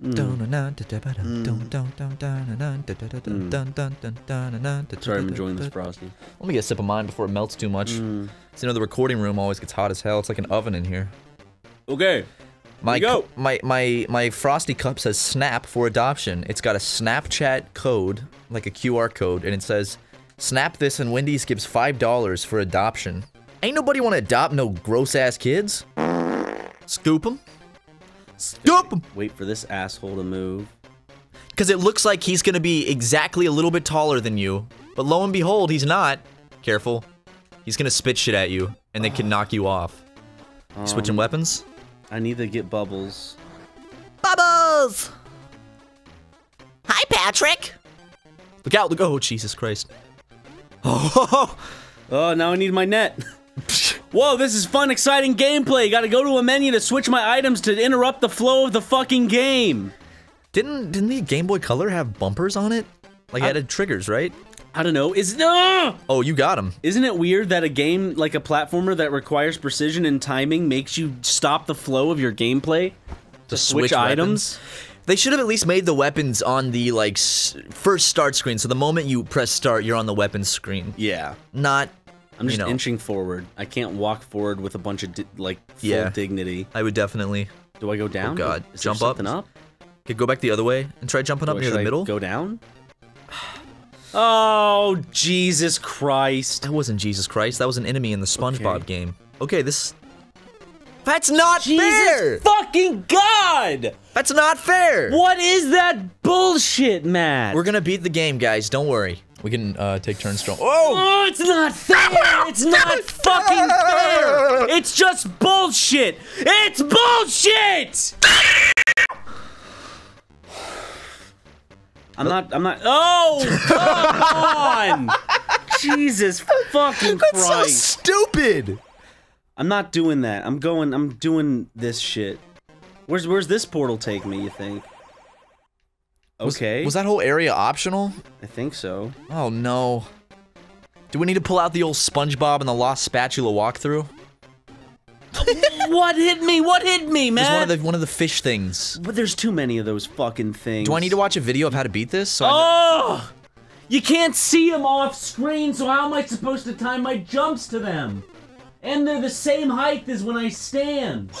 Sorry, I'm enjoying this frosty. Let me get a sip of mine before it melts too much. So, you know, the recording room always gets hot as hell. It's like an oven in here. Okay. My frosty cup says Snap for adoption. It's got a Snapchat code, like a QR code, and it says, "Snap this and Wendy's gives $5 for adoption." Ain't nobody want to adopt no gross-ass kids. Scoop them. Scoop them! Wait for this asshole to move. Because it looks like he's going to be exactly a little bit taller than you, but lo and behold, he's not. Careful. He's going to spit shit at you, and they can knock you off. You switching weapons? I need to get Bubbles. Bubbles! Hi, Patrick! Look out, look- oh, Jesus Christ. Oh, oh, now I need my net. Whoa, this is fun, exciting gameplay! Gotta go to a menu to switch my items to interrupt the flow of the fucking game! Didn't the Game Boy Color have bumpers on it? Like, it added triggers, right? I don't know, Oh, you got him. Isn't it weird that a game, like a platformer that requires precision and timing, makes you stop the flow of your gameplay? To switch items? They should have at least made the weapons on the, like, first start screen, so the moment you press start, you're on the weapons screen. Yeah. Not... I'm just inching forward. I can't walk forward with a bunch of, full dignity. I would definitely. Do I go down? Oh, God. Is jump up. Okay, go back the other way and try jumping up near the middle. Go down? Oh, Jesus Christ. That wasn't Jesus Christ. That was an enemy in the SpongeBob game. Okay, this... That's not fair! Jesus fucking God! That's not fair! What is that bullshit, Matt? We're gonna beat the game, guys. Don't worry. We can take turns strong. Oh! It's not fair! It's not fucking fair! It's just bullshit! It's bullshit! I'm not- Oh! Come on! Jesus fucking Christ! That's so stupid! I'm not doing that. I'm doing this shit. Where's this portal take me, you think? Okay. Was that whole area optional? I think so. Oh no. Do we need to pull out the old SpongeBob and the Lost Spatula walkthrough? What hit me? What hit me, man? It was one of the fish things. But there's too many of those fucking things. Do I need to watch a video of how to beat this? So oh! You can't see them off screen, so how am I supposed to time my jumps to them? And they're the same height as when I stand.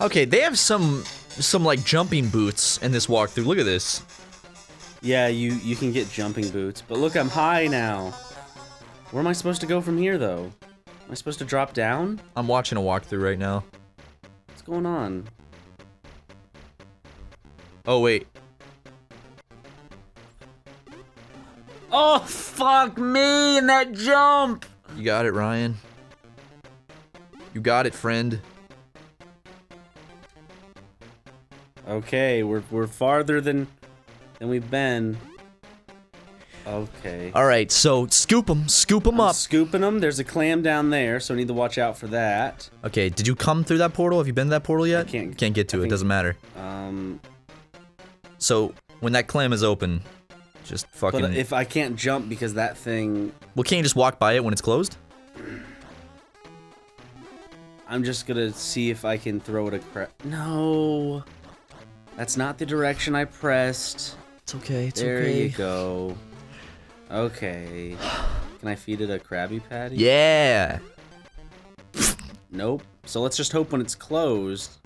Okay, they have some like jumping boots in this walkthrough. Look at this. Yeah, you can get jumping boots, but look, I'm high now. Where am I supposed to go from here, though? Am I supposed to drop down? I'm watching a walkthrough right now. What's going on? Oh wait. Oh fuck me and that jump! You got it, Ryan. You got it, friend. Okay, we're farther than we've been. Okay. All right, so scoop them up. Scooping them. There's a clam down there, so I need to watch out for that. Okay, did you come through that portal? Have you been to that portal yet? I can't get to it. Doesn't matter. So when that clam is open, just fucking. But if I can't jump because that thing. Well, can't you just walk by it when it's closed? I'm just gonna see if I can throw it a crap. No. That's not the direction I pressed. It's okay, it's okay. There you go. Okay. Can I feed it a Krabby Patty? Yeah! Nope. So let's just hope when it's closed.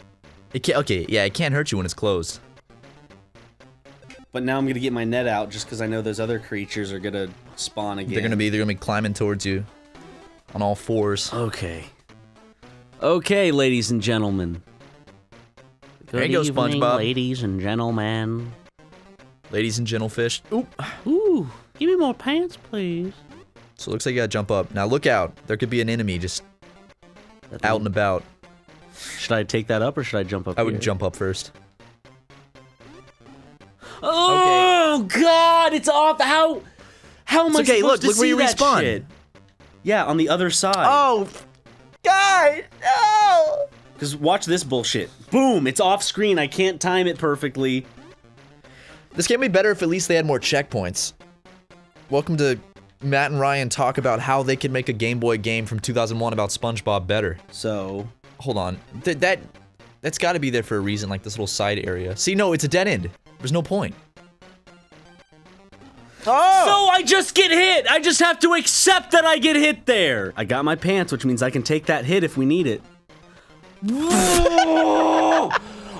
Okay, yeah, it can't hurt you when it's closed. But now I'm gonna get my net out just because I know those other creatures are gonna spawn again. They're gonna be climbing towards you. On all fours. Okay. Okay, ladies and gentlemen. Good evening, SpongeBob. Ladies and gentlemen. Ladies and gentlefish. Oop. Ooh. Give me more pants, please. So it looks like you gotta jump up. Now look out. There could be an enemy just out and about. Should I take that up or should I jump up? I would jump up first. Oh God! It's off. How am I supposed to see that shit? Yeah, on the other side. Oh God! No! Because watch this bullshit. Boom! It's off screen. I can't time it perfectly. This game would be better if at least they had more checkpoints. Welcome to Matt and Ryan talk about how they can make a Game Boy game from 2001 about SpongeBob better. So... hold on. That's gotta be there for a reason, like this little side area. See, no, it's a dead end. There's no point. Oh! So I just get hit! I just have to accept that I get hit there! I got my pants, which means I can take that hit if we need it.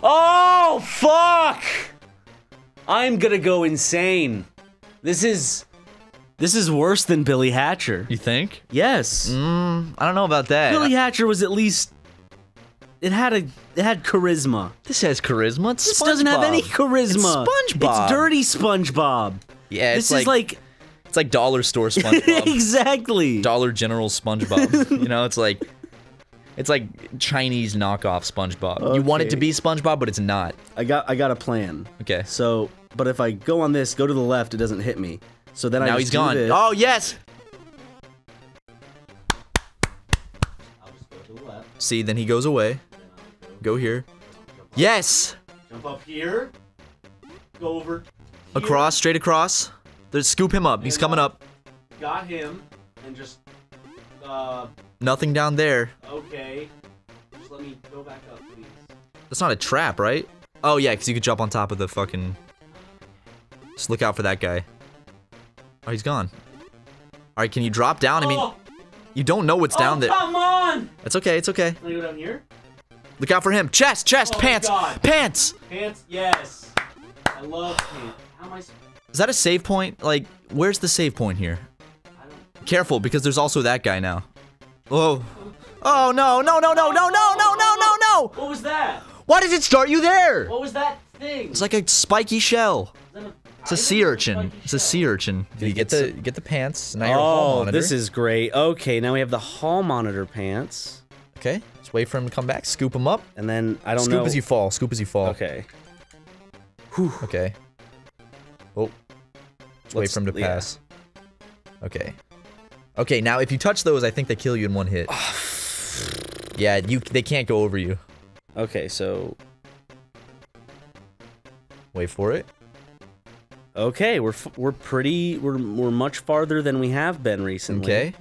Oh, fuck! I'm gonna go insane. This is worse than Billy Hatcher. You think? Yes. I don't know about that. Billy Hatcher was at least... It had charisma. This has charisma. It's SpongeBob. This doesn't have any charisma. It's SpongeBob. It's dirty SpongeBob. Yeah, it's like it's like dollar store SpongeBob. Exactly. Dollar General SpongeBob. You know, it's like Chinese knockoff SpongeBob. Okay. You want it to be SpongeBob, but it's not. I got a plan. Okay. So, but if I go on this, go to the left, it doesn't hit me. So then now he's gone. This. Oh yes. I'll just go to the left. See, then he goes away. Go here. Yes! Jump up here. Go over here. Across, straight across. There's, scoop him up. And he's coming up. Got him. And just, nothing down there. Okay. Just let me go back up, please. That's not a trap, right? Oh, yeah, because you could jump on top of the fucking... Just look out for that guy. Oh, he's gone. Alright, can you drop down? I mean, you don't know what's down there. Come on! It's okay, it's okay. Can I go down here? Look out for him. Chest, chest, pants, pants! Pants, yes. I love pants. How am I... Is that a save point? Like, where's the save point here? I don't... Careful, because there's also that guy now. Oh. Oh, no, no, no, no, no, no, no, no, no, no! What was that? Why did it start you there? What was that thing? It's like a spiky shell. It's a sea urchin. It's a sea urchin. Did you get the pants? Now you're hall monitor. Oh, this is great. Okay, now we have the hall monitor pants. Okay. Wait for him to come back, scoop him up. And then, I don't know. Scoop as you fall, scoop as you fall. Okay. Whew. Okay. Oh. Wait for him to pass. Yeah. Okay. Okay, now if you touch those, I think they kill you in one hit. Yeah, they can't go over you. Okay, so... Wait for it. Okay, we're much farther than we have been recently. Okay.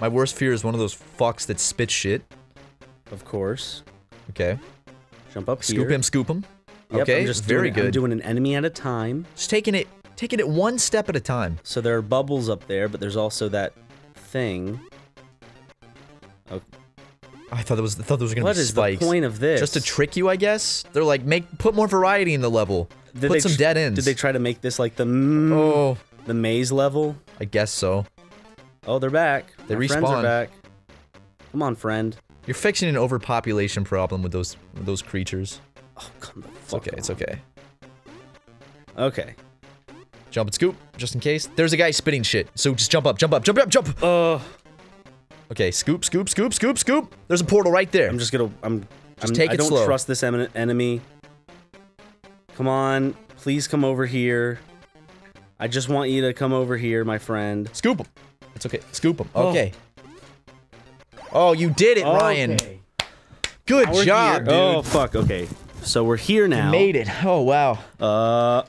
My worst fear is one of those fucks that spit shit. Of course. Okay. Jump up here. Scoop him, scoop him. Yep, okay, just very good. I'm doing an enemy at a time. Just taking it one step at a time. So there are bubbles up there, but there's also that thing. Okay. I thought there was gonna be spikes. What is the point of this? Just to trick you, I guess? They're like, put more variety in the level. Put some dead ends. Did they try to make this like the the maze level? I guess so. Oh, they're back. They respawn. Friends are back. Come on, friend. You're fixing an overpopulation problem with those creatures. Oh, come the fuck on. It's okay. Okay. Jump and scoop, just in case. There's a guy spitting shit, so just jump up, jump up, jump up, jump. Okay, scoop, scoop, scoop, scoop, scoop. There's a portal right there. I'm just gonna. Just take it slow. I don't trust this enemy. Come on, please come over here. I just want you to come over here, my friend. Scoop him. It's okay. Scoop him. Okay. Oh, you did it, Ryan. Okay. Good job, dude. Oh, fuck. Okay. So we're here now. You made it. Oh, wow.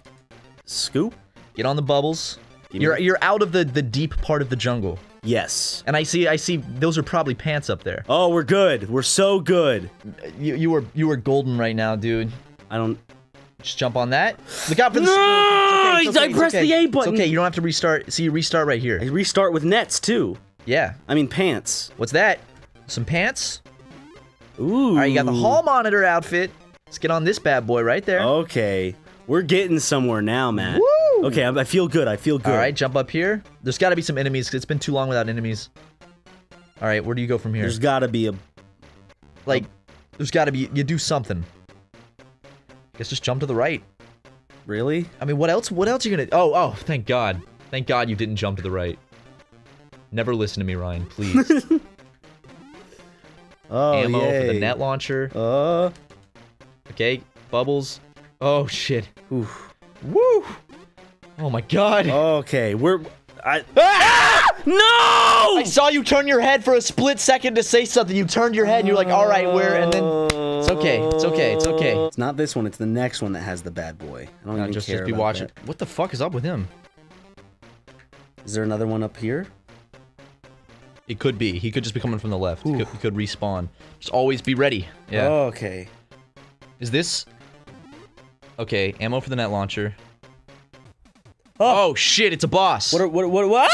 Scoop. Get on the bubbles. You're out of the deep part of the jungle. Yes. And I see those are probably pants up there. Oh, we're good. We're so good. You are golden right now, dude. I don't... Just jump on that. Look out for the... No! Okay, okay, I pressed the A button. It's okay, you don't have to restart. See, you restart right here. I restart with nets, too. Yeah. I mean, pants. What's that? Some pants? Ooh. All right, you got the hall monitor outfit. Let's get on this bad boy right there. Okay. We're getting somewhere now, Matt. Woo! Okay, I feel good. I feel good. All right, jump up here. There's got to be some enemies, because it's been too long without enemies. All right, where do you go from here? There's got to be a... Like, there's got to be... You do something. Guess just jump to the right. Really? I mean, what else are you gonna... Oh, thank God. Thank God you didn't jump to the right. Never listen to me, Ryan, please. Ammo for the net launcher. Okay, bubbles. Oh, shit. Oof. Woo! Oh, my God. Okay, we're... No! I saw you turn your head for a split second to say something. You turned your head and you're like, all right, where? And then... It's okay, it's okay, it's okay. It's not this one, it's the next one that has the bad boy. I don't even care about that. Just be watching. What the fuck is up with him? Is there another one up here? It could be. He could just be coming from the left. He could respawn. Just always be ready. Yeah. Oh, okay. Is this... Okay, ammo for the net launcher. Oh, shit, it's a boss. What?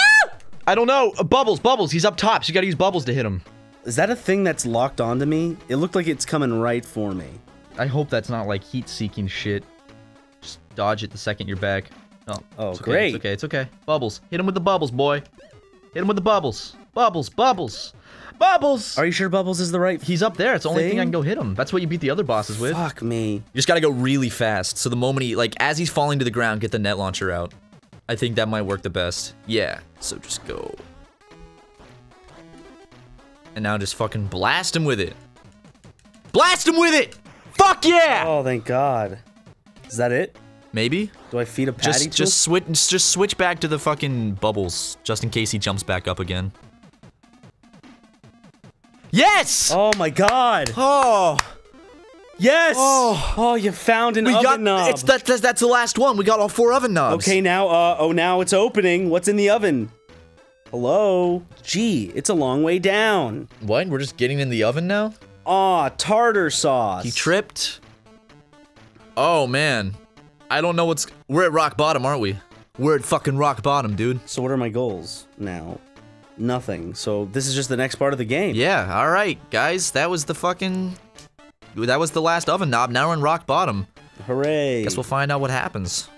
I don't know. Bubbles. He's up top, so you gotta use bubbles to hit him. Is that a thing that's locked onto me? It looked like it's coming right for me. I hope that's not like heat-seeking shit. Just dodge it the second you're back. Oh, it's okay. Great. It's okay. Bubbles. Hit him with the bubbles, boy. Hit him with the bubbles. Bubbles! Are you sure bubbles is the right thing? He's up there. It's the only thing I can go hit him. That's what you beat the other bosses with. Fuck me. You just gotta go really fast. So the moment he, like, as he's falling to the ground, get the net launcher out. I think that might work the best. Yeah. So just go. And now just fucking blast him with it. Blast him with it! Fuck yeah! Oh, thank God. Is that it? Maybe. Do I feed a patty to him? Just switch back to the fucking bubbles, just in case he jumps back up again. Yes! Oh my God! Oh! Yes! Oh, you found an oven knob! That's the last one, we got all 4 oven knobs! Okay, now, now it's opening, what's in the oven? Hello? Gee, it's a long way down. What? We're just getting in the oven now? Aw, tartar sauce! He tripped? Oh, man. I don't know what's- We're at rock bottom, aren't we? We're at fucking rock bottom, dude. So what are my goals now? Nothing. So this is just the next part of the game. Yeah, alright, guys. That was the fucking- That was the last oven knob. Now we're in rock bottom. Hooray. Guess we'll find out what happens.